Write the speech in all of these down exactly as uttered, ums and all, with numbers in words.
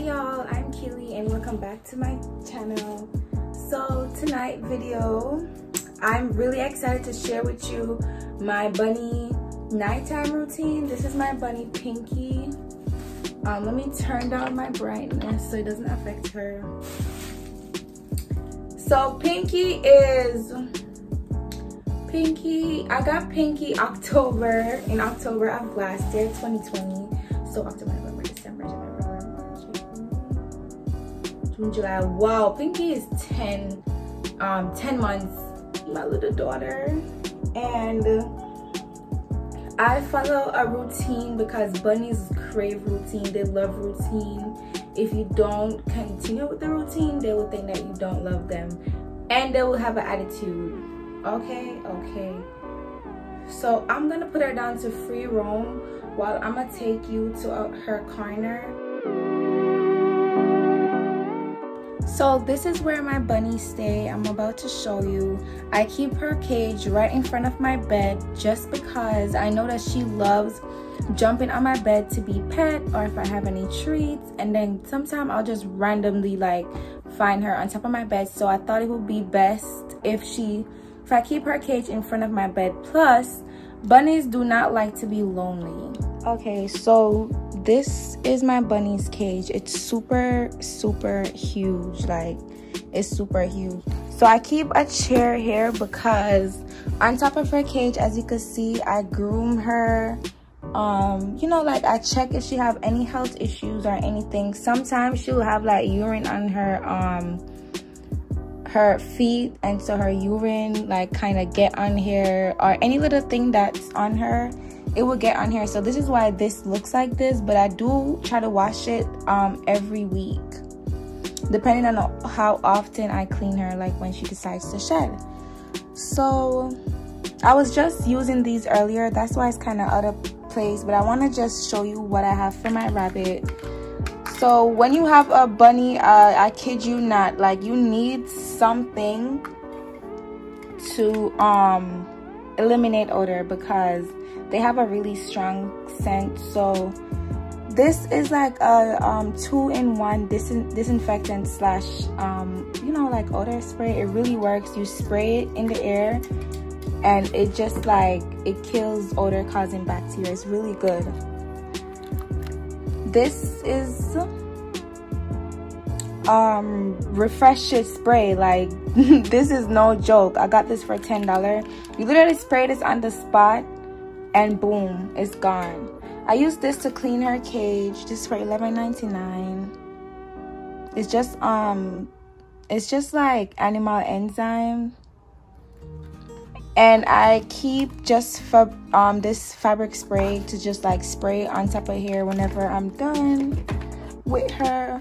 Hi y'all, I'm Keely and welcome back to my channel. So tonight video, I'm really excited to share with you my bunny nighttime routine. This is my bunny Pinky. Um, let me turn down my brightness so it doesn't affect her. So Pinky is Pinky. I got Pinky October. In October of last year, twenty twenty. So October, November, December, January. July. Wow, Pinky is ten, um, ten months, my little daughter. And I follow a routine because bunnies crave routine. They love routine. If you don't continue with the routine, they will think that you don't love them. And they will have an attitude. Okay, okay. So I'm gonna put her down to free roam while I'm gonna take you to uh, her corner. So this is where my bunnies stay. I'm about to show you. I keep her cage right in front of my bed just because I know that she loves jumping on my bed to be pet or if I have any treats. And then sometimes I'll just randomly like find her on top of my bed. So I thought it would be best if she, if I keep her cage in front of my bed. Plus, bunnies do not like to be lonely. Okay, so this is my bunny's cage. It's super super huge, like it's super huge. So I keep a chair here because on top of her cage, as you can see, I groom her. Um you know, like I check if she have any health issues or anything. Sometimes she'll have like urine on her um her feet, and so her urine like kind of get on here, or any little thing that's on her, it will get on here. So this is why this looks like this, but I do try to wash it um every week, depending on how often I clean her, like when she decides to shed. So I was just using these earlier, that's why it's kind of out of place, but I want to just show you what I have for my rabbit. So when you have a bunny, uh, I kid you not, like you need something to um, eliminate odor because they have a really strong scent. So this is like a um, two-in-one dis disinfectant slash, um, you know, like odor spray. It really works. You spray it in the air and it just like, it kills odor-causing bacteria. It's really good. This is um refresher spray, like this is no joke. I got this for ten dollars. You literally spray this on the spot and boom, it's gone. I use this to clean her cage. This is for eleven ninety-nine. It's just um it's just like animal enzyme. And I keep just um, this fabric spray to just like spray on top of here whenever I'm done with her.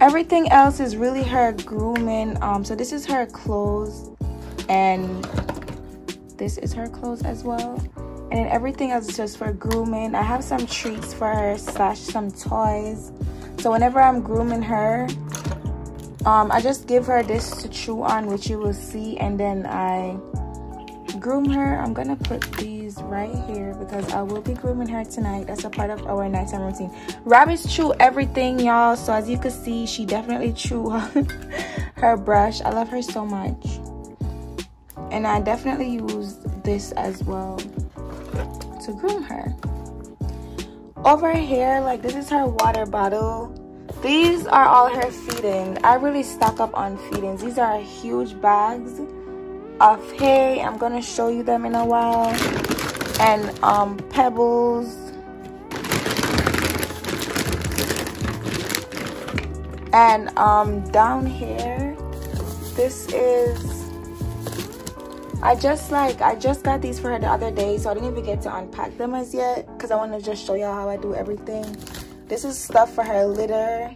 Everything else is really her grooming. Um, so this is her clothes and this is her clothes as well. And then everything else is just for grooming. I have some treats for her slash some toys. So whenever I'm grooming her, um, I just give her this to chew on, which you will see, and then I groom her. I'm gonna put these right here because I will be grooming her tonight. That's a part of our nighttime routine. Rabbits chew everything, y'all. So as you can see, she definitely chew her brush. I love her so much. And I definitely use this as well to groom her. Over here, like this is her water bottle. These are all her feeding. I really stock up on feedings. These are huge bags of hay. I'm gonna show you them in a while. And um pebbles and um down here, this is I just like I just got these for her the other day, so I didn't even get to unpack them as yet because I want to just show y'all how I do everything. This is stuff for her litter,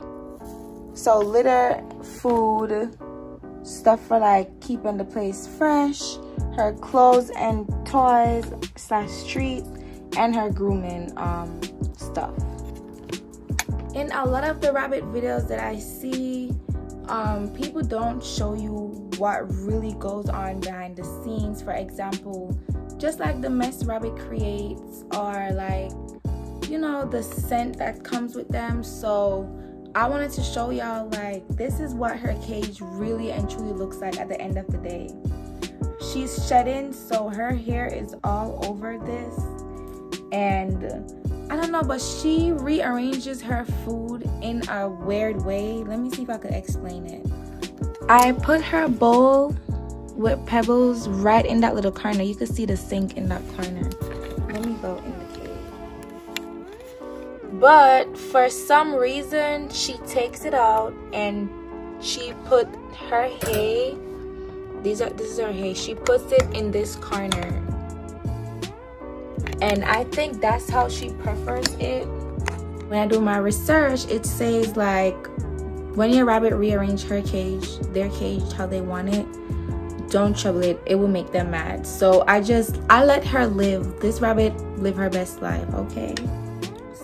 so litter, food, stuff for like keeping the place fresh, her clothes and toys slash treats, and her grooming um stuff. In a lot of the rabbit videos that I see, um people don't show you what really goes on behind the scenes. For example, just like the mess rabbit creates, or like, you know, the scent that comes with them. So I wanted to show y'all, like, this is what her cage really and truly looks like at the end of the day. She's shedding, so her hair is all over this, and I don't know, but she rearranges her food in a weird way. Let me see if I could explain it. I put her bowl with pebbles right in that little corner. You can see the sink in that corner. Let me go in the cave. But for some reason, she takes it out and she put her hay. These are this is her hay. She puts it in this corner. And I think that's how she prefers it. When I do my research, it says like, when your rabbit rearrange her cage, their cage, how they want it, don't trouble it. It will make them mad. So I just, I let her live. This rabbit live her best life, okay?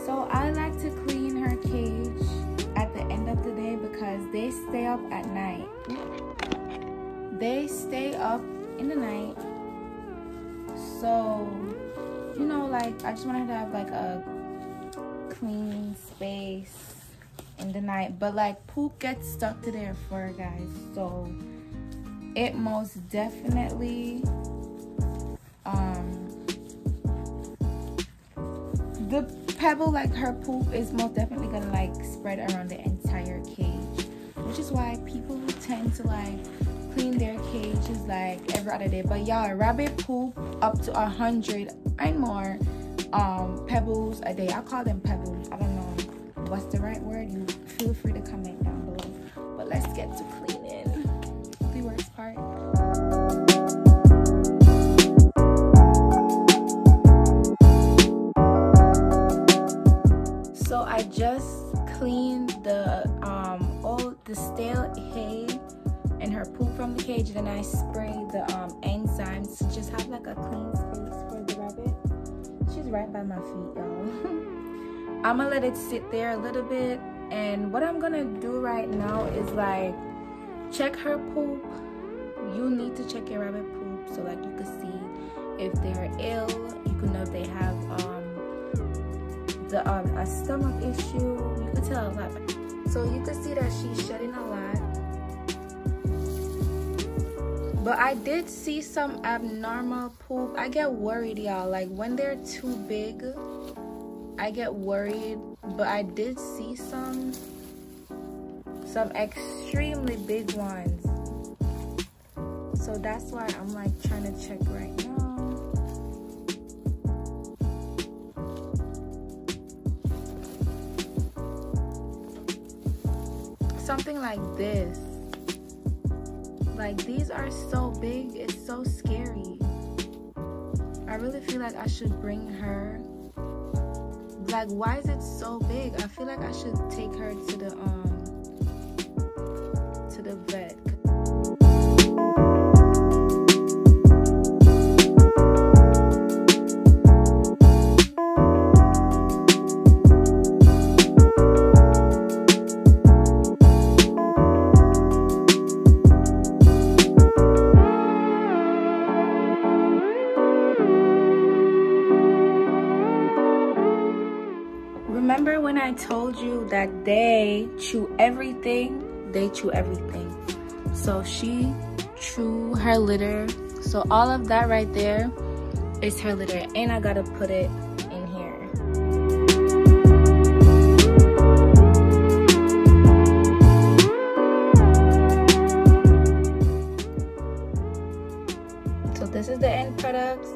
So I like to clean her cage at the end of the day because they stay up at night. They stay up in the night. So, you know, like, I just wanted to have like a clean space in the night, but like poop gets stuck to their fur, guys, so it most definitely um the pebble, like her poop is most definitely gonna like spread around the entire cage, which is why people tend to like clean their cages like every other day. But y'all, rabbit poop up to a hundred and more um pebbles a day. I call them pebbles, I don't know what's the right word. You feel free to comment down below, but let's get to cleaning, the worst part. So I just cleaned the um old the stale hay and her poop from the cage, and then I sprayed the um enzymes to just have like a clean space for the rabbit. She's right by my feet, y'all. I'm gonna let it sit there a little bit, and what I'm gonna do right now is like check her poop. You need to check your rabbit poop so like you can see if they're ill, you can know if they have um the um a stomach issue. You can tell a lot. So you can see that she's shedding a lot, but I did see some abnormal poop. I get worried, y'all, like when they're too big I get worried, but I did see some some extremely big ones, so that's why I'm like trying to check right now. Something like this, like these are so big, it's so scary. I really feel like I should bring her. Like, why is it so big? I feel like I should take her to the um to the vet. Remember when I told you that they chew everything? They chew everything. So she chew her litter. So all of that right there is her litter, and I gotta put it in here. So this is the end product,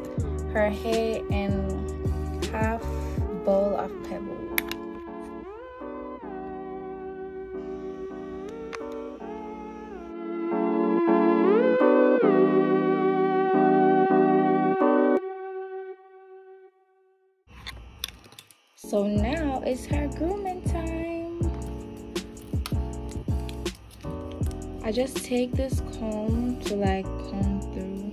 her hay and half bowl of pebbles. So now it's her grooming time. I just take this comb to like comb through.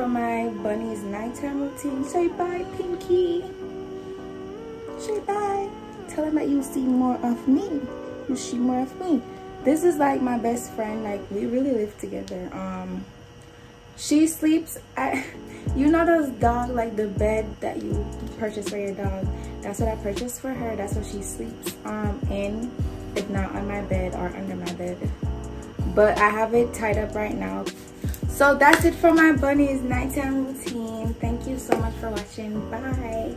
for my bunny's nighttime routine. Say bye, Pinky. Say bye. Tell him that you'll see more of me. You'll see more of me. This is like my best friend. Like, we really live together. Um, she sleeps at, you know those dog, like the bed that you purchase for your dog? That's what I purchased for her. That's what she sleeps um, in, if not on my bed or under my bed. But I have it tied up right now. So that's it for my bunny's nighttime routine. Thank you so much for watching. Bye.